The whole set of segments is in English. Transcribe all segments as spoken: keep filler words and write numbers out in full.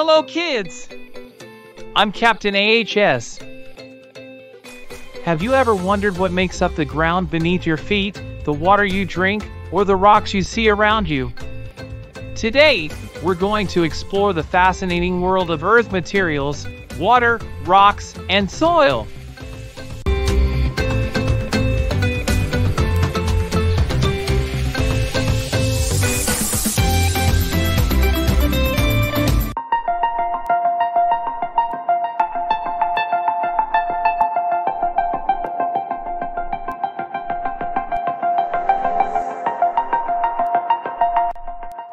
Hello, kids! I'm Captain A H S. Have you ever wondered what makes up the ground beneath your feet, the water you drink, or the rocks you see around you? Today, we're going to explore the fascinating world of earth materials, water, rocks, and soil.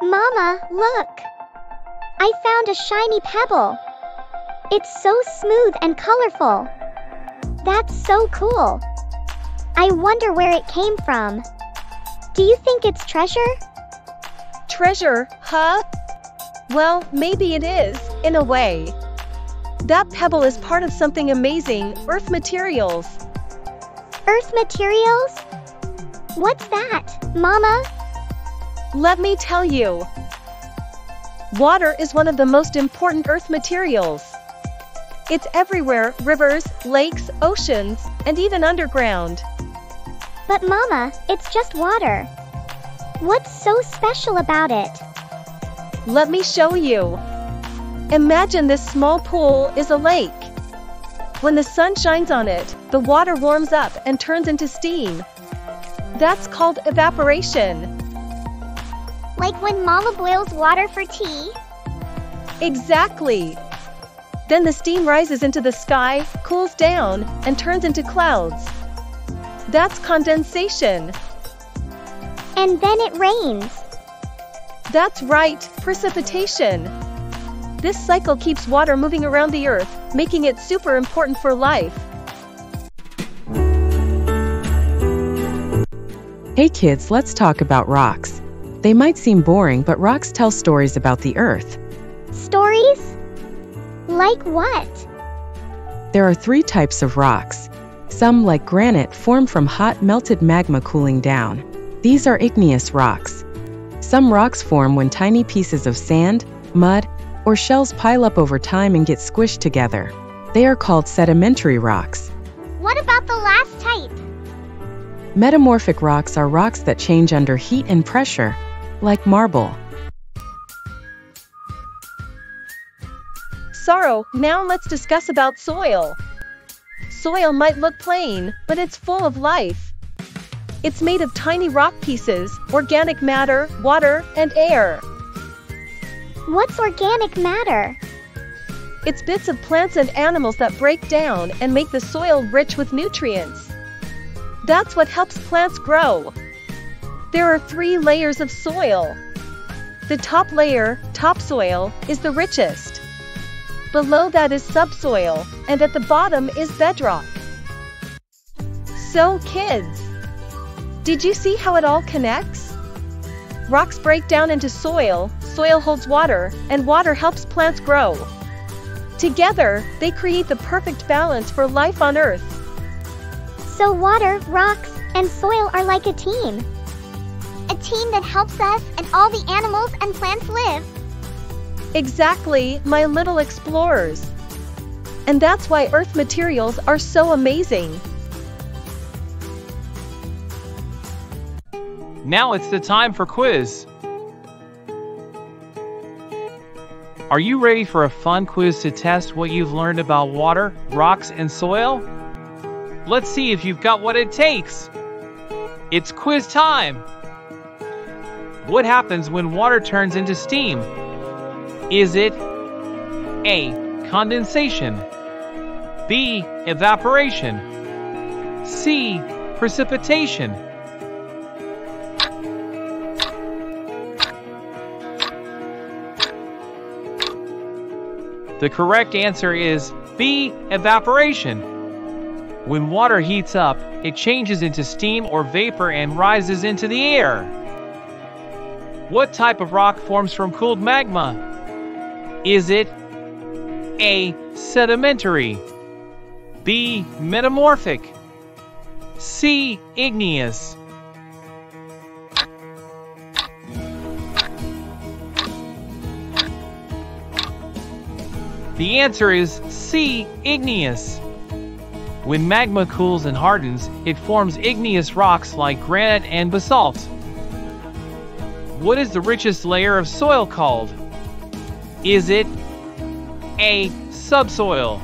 Mama, look! I found a shiny pebble. It's so smooth and colorful. That's so cool. I wonder where it came from. Do you think it's treasure? Treasure, huh? Well, maybe it is, in a way. That pebble is part of something amazing, earth materials. Earth materials? What's that, Mama? Let me tell you. Water is one of the most important earth materials. It's everywhere, rivers, lakes, oceans, and even underground. But Mama, it's just water. What's so special about it? Let me show you. Imagine this small pool is a lake. When the sun shines on it, the water warms up and turns into steam. That's called evaporation. Like when Mama boils water for tea? Exactly. Then the steam rises into the sky, cools down, and turns into clouds. That's condensation. And then it rains. That's right, precipitation. This cycle keeps water moving around the earth, making it super important for life. Hey kids, let's talk about rocks. They might seem boring, but rocks tell stories about the earth. Stories? Like what? There are three types of rocks. Some, like granite, form from hot melted magma cooling down. These are igneous rocks. Some rocks form when tiny pieces of sand, mud, or shells pile up over time and get squished together. They are called sedimentary rocks. What about the last type? Metamorphic rocks are rocks that change under heat and pressure, like marble. Saro, now let's discuss about soil. Soil might look plain, but it's full of life. It's made of tiny rock pieces, organic matter, water, and air. What's organic matter? It's bits of plants and animals that break down and make the soil rich with nutrients. That's what helps plants grow. There are three layers of soil. The top layer, topsoil, is the richest. Below that is subsoil, and at the bottom is bedrock. So kids, did you see how it all connects? Rocks break down into soil, soil holds water, and water helps plants grow. Together, they create the perfect balance for life on Earth. So water, rocks, and soil are like a team. A team that helps us and all the animals and plants live. Exactly, my little explorers. And that's why earth materials are so amazing. Now it's the time for quiz. Are you ready for a fun quiz to test what you've learned about water, rocks, and soil? Let's see if you've got what it takes. It's quiz time. What happens when water turns into steam? Is it A. Condensation, B. Evaporation, C. Precipitation? The correct answer is B. Evaporation. When water heats up, it changes into steam or vapor and rises into the air. What type of rock forms from cooled magma? Is it A. Sedimentary, B. Metamorphic, C. Igneous? The answer is C, igneous. When magma cools and hardens, it forms igneous rocks like granite and basalt. What is the richest layer of soil called? Is it A, subsoil,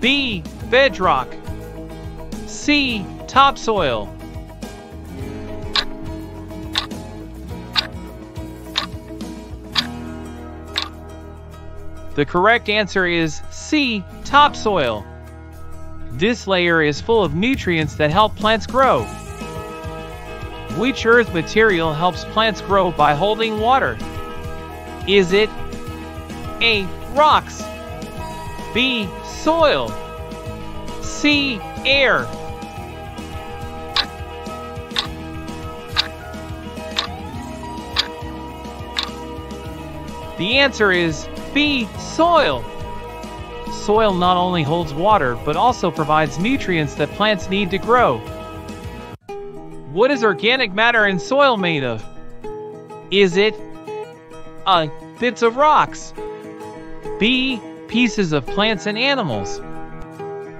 B, bedrock, C, topsoil? The correct answer is C, topsoil. This layer is full of nutrients that help plants grow. Which earth material helps plants grow by holding water? Is it A, rocks, B, soil, C, air? The answer is B, soil. Soil not only holds water but also provides nutrients that plants need to grow. What is organic matter in soil made of? Is it A, bits of rocks, B, pieces of plants and animals,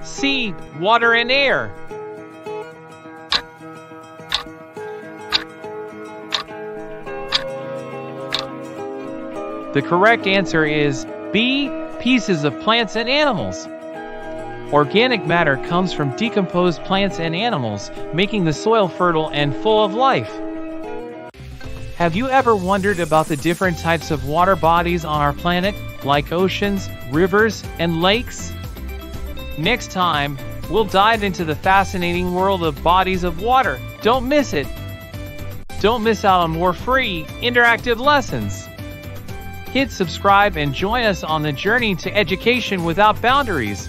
C, water and air? The correct answer is B, pieces of plants and animals. Organic matter comes from decomposed plants and animals, making the soil fertile and full of life. Have you ever wondered about the different types of water bodies on our planet, like oceans, rivers, and lakes? Next time, we'll dive into the fascinating world of bodies of water. Don't miss it! Don't miss out on more free, interactive lessons. Hit subscribe and join us on the journey to education without boundaries.